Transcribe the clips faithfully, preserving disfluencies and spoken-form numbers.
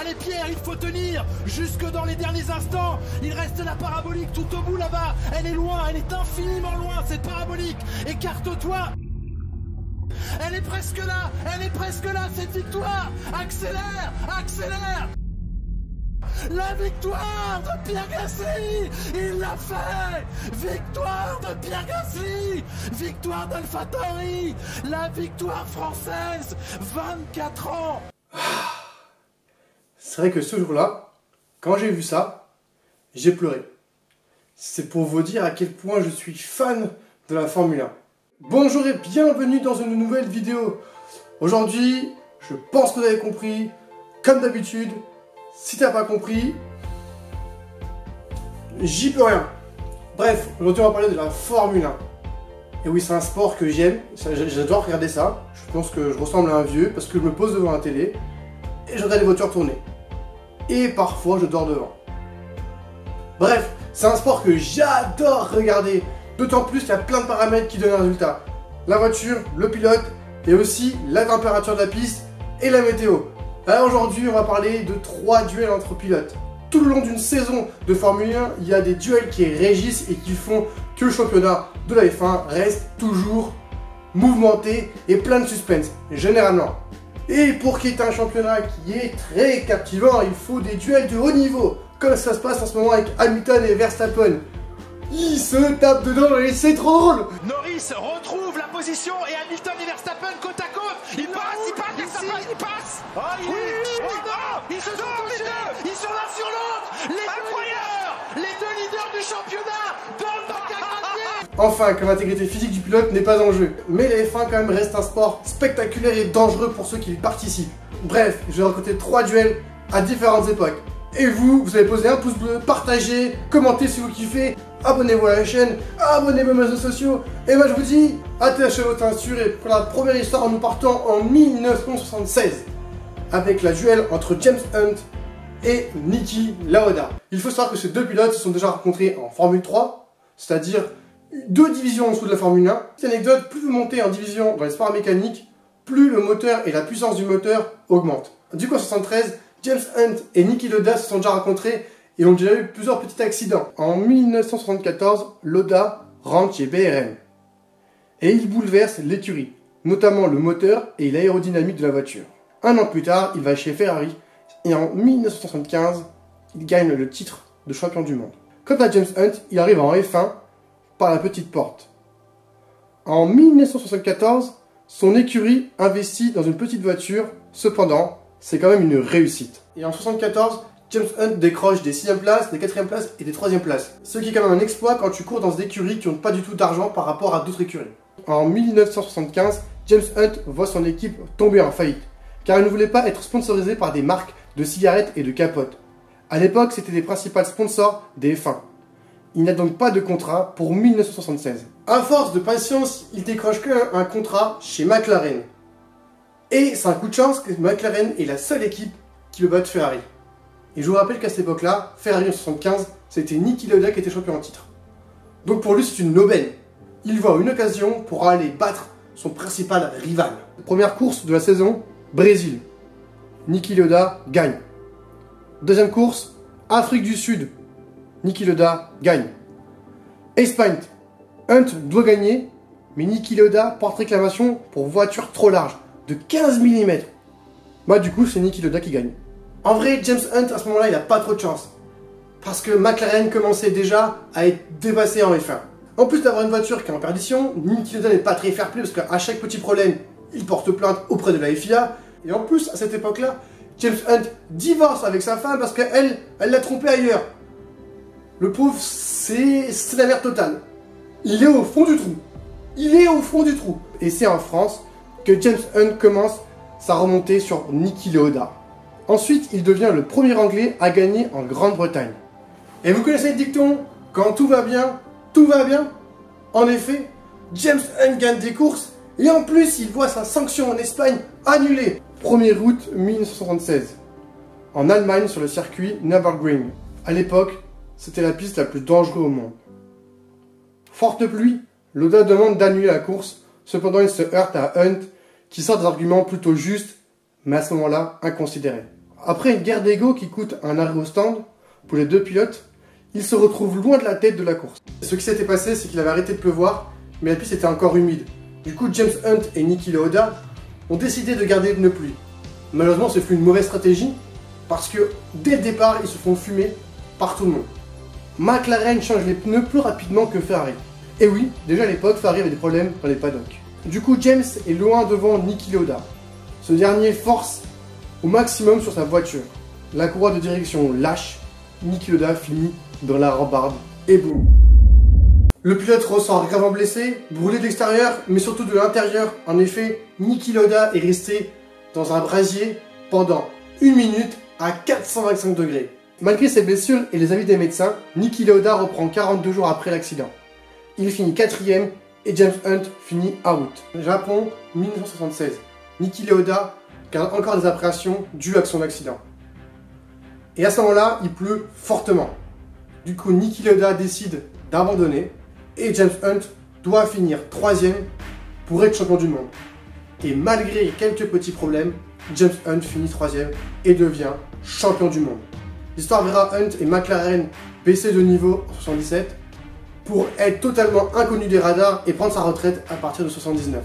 Allez Pierre, il faut tenir jusque dans les derniers instants. Il reste la parabolique tout au bout là-bas. Elle est loin, elle est infiniment loin cette parabolique. Écarte-toi. Elle est presque là, elle est presque là cette victoire. Accélère, accélère. La victoire de Pierre Gasly, il l'a fait. Victoire de Pierre Gasly, victoire d'AlphaTauri, la victoire française, vingt-quatre ans. C'est vrai que ce jour-là, quand j'ai vu ça, j'ai pleuré. C'est pour vous dire à quel point je suis fan de la Formule un. Bonjour et bienvenue dans une nouvelle vidéo. Aujourd'hui, je pense que vous avez compris, comme d'habitude. Si t'as pas compris, j'y peux rien. Bref, aujourd'hui on va parler de la Formule un. Et oui, c'est un sport que j'aime, j'adore regarder ça. Je pense que je ressemble à un vieux parce que je me pose devant la télé et je regarde les voitures tourner. Et parfois je dors devant. Bref, c'est un sport que j'adore regarder. D'autant plus qu'il y a plein de paramètres qui donnent un résultat. La voiture, le pilote et aussi la température de la piste et la météo. Alors aujourd'hui, on va parler de trois duels entre pilotes. Tout le long d'une saison de Formule un, il y a des duels qui régissent et qui font que le championnat de la F un reste toujours mouvementé et plein de suspense, généralement. Et pour qu'il y ait un championnat qui est très captivant, il faut des duels de haut niveau, comme ça se passe en ce moment avec Hamilton et Verstappen. Ils se tapent dedans et c'est trop drôle. Norris retrouve la position et Hamilton et Verstappen côte à côte. Il passe, il passe, Verstappen, il passe. Oh, il oui, est... oui, oh, non, ils se sont touchés, ils sont l'un sur l'autre. Les deux leaders, les deux leaders du championnat dans le parc à gratter. Enfin, comme l'intégrité physique du pilote n'est pas en jeu, mais la F un quand même reste un sport spectaculaire et dangereux pour ceux qui y participent. Bref, je vais raconter trois duels à différentes époques. Et vous, vous avez posé un pouce bleu, partagez, commentez si vous kiffez, abonnez-vous à la chaîne, abonnez-vous à mes réseaux sociaux. Et moi je vous dis, attachez votre ceinture et pour la première histoire, nous partons en mille neuf cent soixante-seize avec la duel entre James Hunt et Niki Lauda. Il faut savoir que ces deux pilotes se sont déjà rencontrés en Formule trois, c'est-à-dire deux divisions en dessous de la Formule un. Petite anecdote, plus vous montez en division dans les sports mécaniques, plus le moteur et la puissance du moteur augmentent. Du coup en soixante-treize, James Hunt et Niki Lauda se sont déjà rencontrés et ont déjà eu plusieurs petits accidents. En mille neuf cent soixante-quatorze, Lauda rentre chez B R M et il bouleverse l'écurie, notamment le moteur et l'aérodynamique de la voiture. Un an plus tard, il va chez Ferrari et en mille neuf cent soixante-quinze, il gagne le titre de champion du monde. Quant à James Hunt, il arrive en F un par la petite porte. En mille neuf cent soixante-quatorze, son écurie investit dans une petite voiture, cependant, c'est quand même une réussite. Et en soixante-quatorze, James Hunt décroche des sixième places, des quatrième places et des troisième places. Ce qui est quand même un exploit quand tu cours dans des écuries qui n'ont pas du tout d'argent par rapport à d'autres écuries. En mille neuf cent soixante-quinze, James Hunt voit son équipe tomber en faillite, car elle ne voulait pas être sponsorisée par des marques de cigarettes et de capotes. A l'époque, c'était les principaux sponsors des F un. Il n'a donc pas de contrat pour mille neuf cent soixante-seize. À force de patience, il décroche que un contrat chez McLaren. Et c'est un coup de chance que McLaren est la seule équipe qui peut battre Ferrari. Et je vous rappelle qu'à cette époque-là, Ferrari en soixante-quinze, c'était Niki Lauda qui était champion en titre. Donc pour lui, c'est une aubaine. Il voit une occasion pour aller battre son principal rival. Première course de la saison, Brésil. Niki Lauda gagne. Deuxième course, Afrique du Sud. Niki Lauda gagne. Espagne. Hunt doit gagner, mais Niki Lauda porte réclamation pour voiture trop large. De quinze millimètres. Bah du coup c'est Niki Lauda qui gagne. En vrai James Hunt à ce moment là il n'a pas trop de chance, parce que McLaren commençait déjà à être dépassé en F un. En plus d'avoir une voiture qui est en perdition, Niki Lauda n'est pas très fair play parce qu'à chaque petit problème il porte plainte auprès de la F I A. Et en plus à cette époque là, James Hunt divorce avec sa femme parce qu'elle elle l'a trompé ailleurs. Le pauvre, c'est la merde totale. Il est au fond du trou. Il est au fond du trou. Et c'est en France que James Hunt commence sa remontée sur Niki Lauda. Ensuite, il devient le premier Anglais à gagner en Grande-Bretagne. Et vous connaissez le dicton, quand tout va bien, tout va bien. En effet, James Hunt gagne des courses et en plus, il voit sa sanction en Espagne annulée. premier août mille neuf cent soixante-seize, en Allemagne sur le circuit Nürburgring. À l'époque, c'était la piste la plus dangereuse au monde. Forte pluie, Lauda demande d'annuler la course. Cependant, il se heurte à Hunt, qui sort des arguments plutôt justes, mais à ce moment-là, inconsidérés. Après une guerre d'ego qui coûte un arrêt au stand pour les deux pilotes, ils se retrouvent loin de la tête de la course. Ce qui s'était passé, c'est qu'il avait arrêté de pleuvoir, mais la piste était encore humide. Du coup, James Hunt et Niki Lauda ont décidé de garder de la pluie. Malheureusement, ce fut une mauvaise stratégie, parce que dès le départ, ils se font fumer par tout le monde. McLaren change les pneus plus rapidement que Ferrari. Et oui, déjà à l'époque, Ferrari avait des problèmes dans les paddocks. Du coup, James est loin devant Niki Lauda. Ce dernier force au maximum sur sa voiture. La courroie de direction lâche, Niki Lauda finit dans la rambarde et boum. Le pilote ressort gravement blessé, brûlé de l'extérieur, mais surtout de l'intérieur. En effet, Niki Lauda est resté dans un brasier pendant une minute à quatre cent vingt-cinq degrés. Malgré ses blessures et les avis des médecins, Niki Lauda reprend quarante-deux jours après l'accident. Il finit quatrième et James Hunt finit out. Japon, mille neuf cent soixante-seize. Niki Lauda garde encore des impressions dues à son accident. Et à ce moment-là, il pleut fortement. Du coup, Niki Lauda décide d'abandonner et James Hunt doit finir troisième pour être champion du monde. Et malgré quelques petits problèmes, James Hunt finit troisième et devient champion du monde. L'histoire verra Hunt et McLaren baisser de niveau en soixante-dix-sept pour être totalement inconnu des radars et prendre sa retraite à partir de soixante-dix-neuf.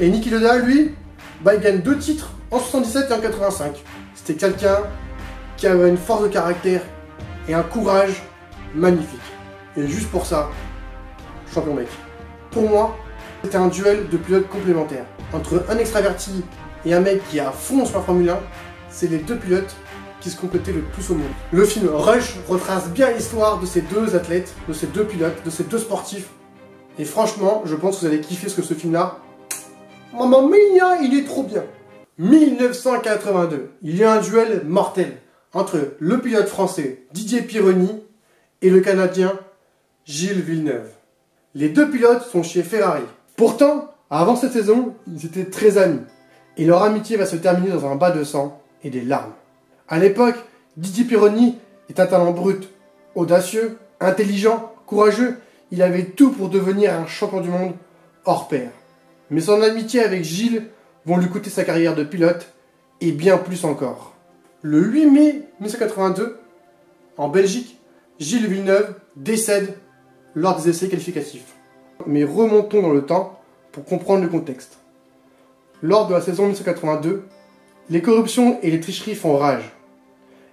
Et Niki Lauda, lui, bah, il gagne deux titres en soixante-dix-sept et en quatre-vingt-cinq. C'était quelqu'un qui avait une force de caractère et un courage magnifique. Et juste pour ça, champion mec. Pour moi, c'était un duel de pilotes complémentaires. Entre un extraverti et un mec qui a fond sur la Formule un, c'est les deux pilotes qui se complétaient le plus au monde. Le film Rush retrace bien l'histoire de ces deux athlètes, de ces deux pilotes, de ces deux sportifs. Et franchement, je pense que vous allez kiffer ce que ce film-là... Mamma mia, il est trop bien. Mille neuf cent quatre-vingt-deux, il y a un duel mortel entre le pilote français Didier Pironi et le Canadien Gilles Villeneuve. Les deux pilotes sont chez Ferrari. Pourtant, avant cette saison, ils étaient très amis. Et leur amitié va se terminer dans un bain de sang et des larmes. A l'époque, Didier Pironi est un talent brut, audacieux, intelligent, courageux. Il avait tout pour devenir un champion du monde hors pair. Mais son amitié avec Gilles vont lui coûter sa carrière de pilote et bien plus encore. Le huit mai mille neuf cent quatre-vingt-deux, en Belgique, Gilles Villeneuve décède lors des essais qualificatifs. Mais remontons dans le temps pour comprendre le contexte. Lors de la saison mille neuf cent quatre-vingt-deux, les corruptions et les tricheries font rage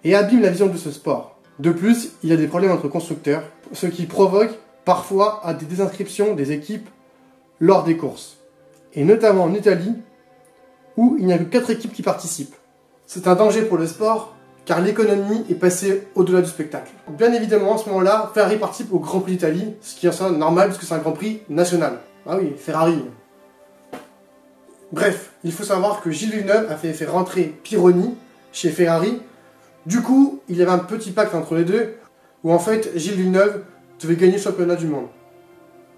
et abîment la vision de ce sport. De plus, il y a des problèmes entre constructeurs, ce qui provoque parfois à des désinscriptions des équipes lors des courses. Et notamment en Italie, où il n'y a que quatre équipes qui participent. C'est un danger pour le sport, car l'économie est passée au-delà du spectacle. Bien évidemment, à ce moment-là, Ferrari participe au Grand Prix d'Italie, ce qui est normal puisque c'est un Grand Prix national. Ah oui, Ferrari. Bref, il faut savoir que Gilles Villeneuve a fait, fait rentrer Pironi chez Ferrari. Du coup, il y avait un petit pacte entre les deux, où en fait, Gilles Villeneuve devait gagner le championnat du monde.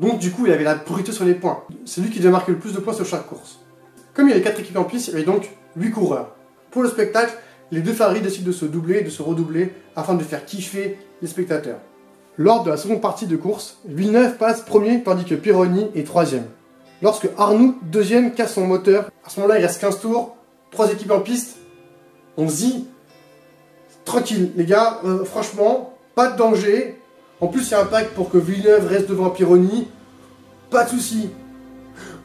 Donc du coup, il avait la brute sur les points. C'est lui qui devait marquer le plus de points sur chaque course. Comme il y avait quatre équipes en piste, il y avait donc huit coureurs. Pour le spectacle, les deux Ferrari décident de se doubler et de se redoubler afin de faire kiffer les spectateurs. Lors de la seconde partie de course, Villeneuve passe premier tandis que Pironi est troisième. Lorsque Arnoux, deuxième, casse son moteur, à ce moment-là il reste quinze tours, trois équipes en piste, on se dit, tranquille les gars, euh, franchement, pas de danger, en plus il y a un pacte pour que Villeneuve reste devant Pironi, pas de soucis.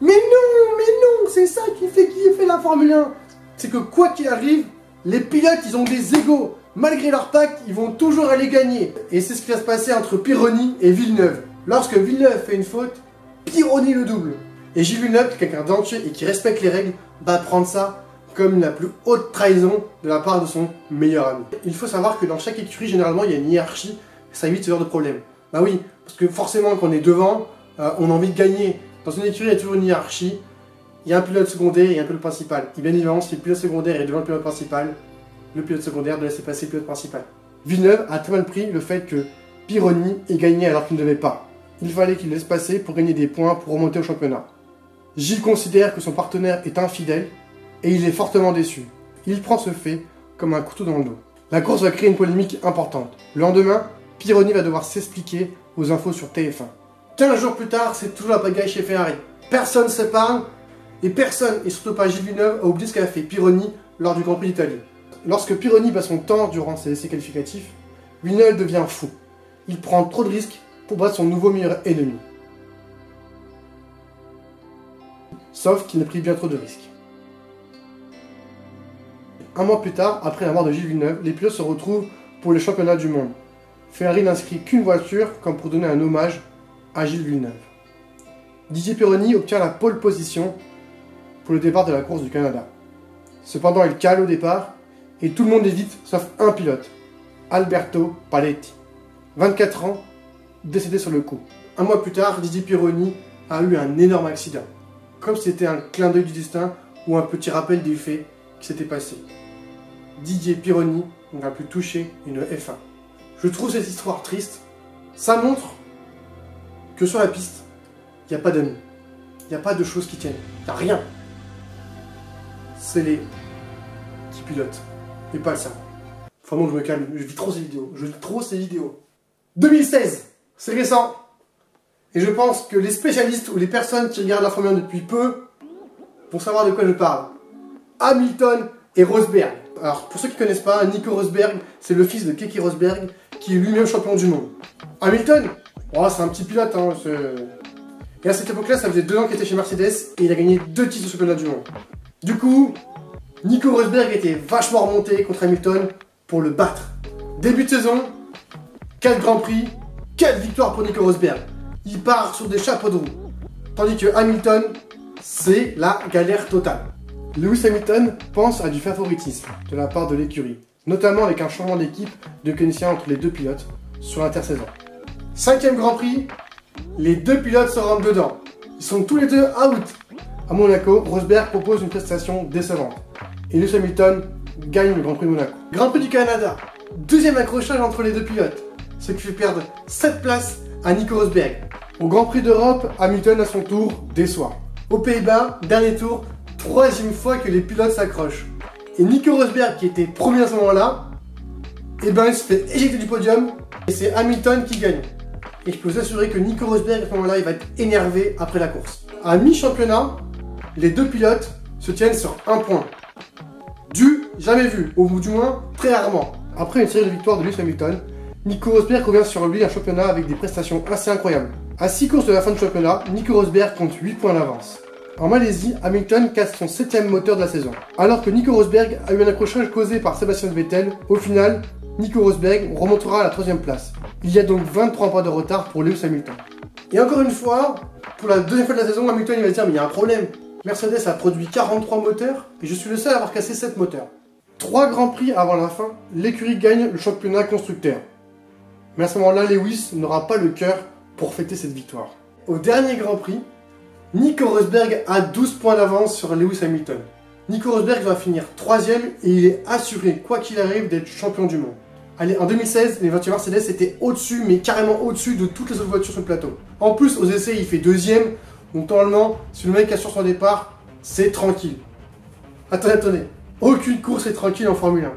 Mais non, mais non, c'est ça qui fait kiffer la Formule un. C'est que quoi qu'il arrive, les pilotes ils ont des égos. Malgré leur pacte, ils vont toujours aller gagner. Et c'est ce qui va se passer entre Pironi et Villeneuve. Lorsque Villeneuve fait une faute, Pironi le double. Et Gilles Villeneuve, quelqu'un d'entier et qui respecte les règles, va prendre ça comme la plus haute trahison de la part de son meilleur ami. Il faut savoir que dans chaque écurie, généralement, il y a une hiérarchie. Ça évite ce genre de problème. Bah oui, parce que forcément, quand on est devant, euh, on a envie de gagner. Dans une écurie, il y a toujours une hiérarchie. Il y a un pilote secondaire et un pilote principal. Et bien évidemment, si le pilote secondaire est devant le pilote principal, le pilote secondaire doit laisser passer le pilote principal. Villeneuve a très mal pris le fait que Pironi ait gagné alors qu'il ne devait pas. Il fallait qu'il laisse passer pour gagner des points pour remonter au championnat. Gilles considère que son partenaire est infidèle et il est fortement déçu. Il prend ce fait comme un couteau dans le dos. La course va créer une polémique importante. Le lendemain, Pironi va devoir s'expliquer aux infos sur T F un. quinze jours plus tard, c'est toujours la pagaille chez Ferrari. Personne ne s'épargne et personne, et surtout pas Gilles Villeneuve, a oublié ce qu'a fait Pironi lors du Grand Prix d'Italie. lorsque Pironi bat son temps durant ses essais qualificatifs, Villeneuve devient fou. Il prend trop de risques pour battre son nouveau meilleur ennemi. Sauf qu'il a pris bien trop de risques. Un mois plus tard, après la mort de Gilles Villeneuve, les pilotes se retrouvent pour les championnats du monde. Ferrari n'inscrit qu'une voiture comme pour donner un hommage à Gilles Villeneuve. Didier Pironi obtient la pole position pour le départ de la course du Canada. Cependant, il cale au départ et tout le monde évite sauf un pilote, Alberto Paletti, vingt-quatre ans, décédé sur le coup. Un mois plus tard, Didier Pironi a eu un énorme accident, comme si c'était un clin d'œil du destin ou un petit rappel des faits qui s'étaient passés. Didier Pironi n'aura plus touché une F un. Je trouve cette histoire triste. Ça montre que sur la piste, il n'y a pas d'amis. Il n'y a pas de choses qui tiennent. Il n'y a rien. C'est les qui pilotent. Et pas le cerveau. Faut vraiment que je me calme. Je vis trop ces vidéos. Je vis trop ces vidéos. deux mille seize, c'est récent. Et je pense que les spécialistes ou les personnes qui regardent la Formule un depuis peu vont savoir de quoi je parle. Hamilton et Rosberg. Alors, pour ceux qui ne connaissent pas, Nico Rosberg, c'est le fils de Keke Rosberg, qui est lui-même champion du monde. Hamilton, oh, c'est un petit pilote, hein, et à cette époque-là, ça faisait deux ans qu'il était chez Mercedes, et il a gagné deux titres au championnat du monde. Du coup, Nico Rosberg était vachement remonté contre Hamilton pour le battre. Début de saison, quatre grands prix, quatre victoires pour Nico Rosberg. Il part sur des chapeaux de roue. Tandis que Hamilton, c'est la galère totale. Lewis Hamilton pense à du favoritisme de la part de l'écurie, notamment avec un changement d'équipe de mécanicien entre les deux pilotes sur l'intersaison. Cinquième Grand Prix, les deux pilotes se rentrent dedans. Ils sont tous les deux out. À Monaco, Rosberg propose une prestation décevante et Lewis Hamilton gagne le Grand Prix de Monaco. Grand Prix du Canada, deuxième accrochage entre les deux pilotes, ce qui fait perdre sept places à Nico Rosberg. Au Grand Prix d'Europe, Hamilton à son tour déçoit. Aux Pays-Bas, dernier tour, troisième fois que les pilotes s'accrochent. Et Nico Rosberg, qui était premier à ce moment-là, eh ben, il se fait éjecter du podium et c'est Hamilton qui gagne. Et je peux vous assurer que Nico Rosberg, à ce moment-là, il va être énervé après la course. À mi-championnat, les deux pilotes se tiennent sur un point. Du jamais vu, au bout du moins très rarement. Après une série de victoires de Lewis Hamilton, Nico Rosberg revient sur lui un championnat avec des prestations assez incroyables. À six courses de la fin du championnat, Nico Rosberg compte huit points d'avance. En Malaisie, Hamilton casse son septième moteur de la saison. Alors que Nico Rosberg a eu un accrochage causé par Sebastian Vettel, au final, Nico Rosberg remontera à la troisième place. Il y a donc vingt-trois points de retard pour Lewis Hamilton. Et encore une fois, pour la deuxième fois de la saison, Hamilton il va se dire mais il y a un problème. Mercedes a produit quarante-trois moteurs et je suis le seul à avoir cassé sept moteurs. trois grands prix avant la fin, l'écurie gagne le championnat constructeur. Mais à ce moment-là, Lewis n'aura pas le cœur pour fêter cette victoire. Au dernier Grand Prix, Nico Rosberg a douze points d'avance sur Lewis Hamilton. Nico Rosberg va finir troisième et il est assuré, quoi qu'il arrive, d'être champion du monde. Allez, en deux mille seize, les voitures Mercedes étaient au-dessus, mais carrément au-dessus de toutes les autres voitures sur le plateau. En plus, aux essais, il fait deuxième, donc normalement, si le mec assure son départ, c'est tranquille. Attendez, attendez, aucune course est tranquille en Formule un.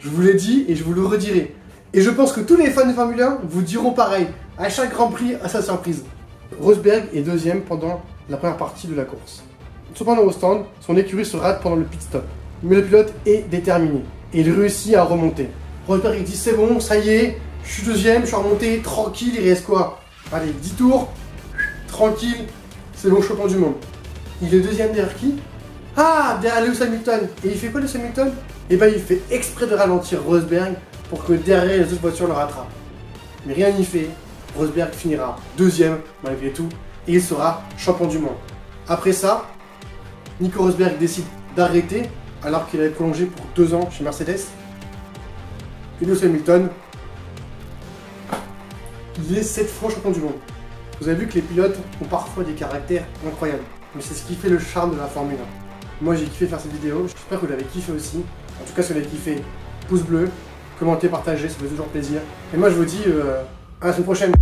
Je vous l'ai dit et je vous le redirai. Et je pense que tous les fans de Formule un vous diront pareil, à chaque Grand Prix, à sa surprise. Rosberg est deuxième pendant la première partie de la course. Cependant au stand, son écurie se rate pendant le pit stop. Mais le pilote est déterminé et il réussit à remonter. Rosberg il dit c'est bon, ça y est, je suis deuxième, je suis remonté, tranquille, il reste quoi? Allez, dix tours, tranquille, c'est bon, champion du monde. Il est deuxième derrière qui? Ah, derrière Lewis Hamilton. Et il fait quoi Lewis Hamilton? Eh ben il fait exprès de ralentir Rosberg pour que derrière les autres voitures le rattrapent. Mais rien n'y fait, Rosberg finira deuxième malgré tout. Et il sera champion du monde. Après ça, Nico Rosberg décide d'arrêter alors qu'il avait prolongé pour deux ans chez Mercedes. Et Lewis Hamilton, il est sept fois champion du monde. Vous avez vu que les pilotes ont parfois des caractères incroyables, mais c'est ce qui fait le charme de la Formule un. Moi j'ai kiffé faire cette vidéo, j'espère que vous l'avez kiffé aussi. En tout cas si vous l'avez kiffé, pouce bleu, commentez, partagez, ça fait toujours plaisir. Et moi je vous dis euh, à la semaine prochaine.